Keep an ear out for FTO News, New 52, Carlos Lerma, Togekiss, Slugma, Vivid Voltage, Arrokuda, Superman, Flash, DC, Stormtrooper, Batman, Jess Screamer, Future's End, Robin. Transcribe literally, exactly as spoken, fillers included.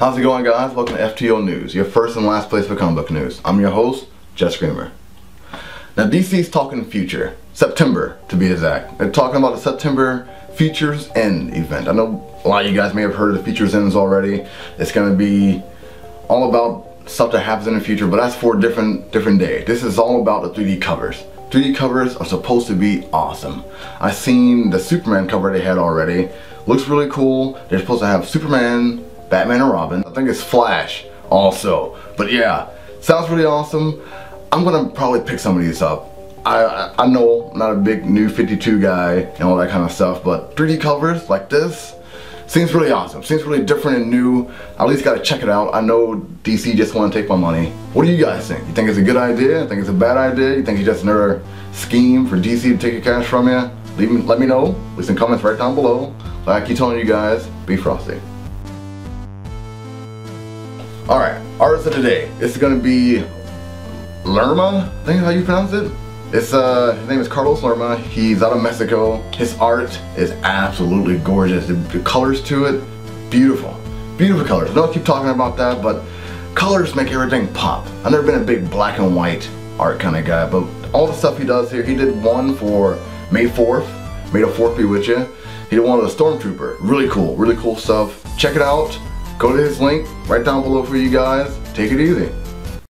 How's it going, guys? Welcome to F T O News, your first and last place for comic book news. I'm your host, Jess Screamer. Now, D C's talking future. September, to be exact. They're talking about the September Future's End event. I know a lot of you guys may have heard of the Future's Ends already. It's going to be all about stuff that happens in the future, but that's for a different, different day. This is all about the three D covers. three D covers are supposed to be awesome. I've seen the Superman cover they had already. Looks really cool. They're supposed to have Superman, Batman, and Robin. I think it's Flash also. But yeah, sounds really awesome. I'm gonna probably pick some of these up. I, I, I know I'm not a big New fifty-two guy and all that kind of stuff, but three D covers like this seems really awesome. Seems really different and new. I at least gotta check it out. I know D C just wanna take my money. What do you guys think? You think it's a good idea? You think it's a bad idea? You think it's just another scheme for D C to take your cash from you? Leave me, let me know. Leave some comments right down below. Like I keep telling you guys, be frosty. Alright, artist of the day. This is gonna be Lerma, I think is how you pronounce it. It's uh, his name is Carlos Lerma. He's out of Mexico. His art is absolutely gorgeous. The, the colors to it, beautiful. Beautiful colors. I don't keep talking about that, but colors make everything pop. I've never been a big black and white art kind of guy, but all the stuff he does here, he did one for May fourth. May the fourth be with you. He did one with a Stormtrooper. Really cool, really cool stuff. Check it out. Go to his link right down below for you guys. Take it easy.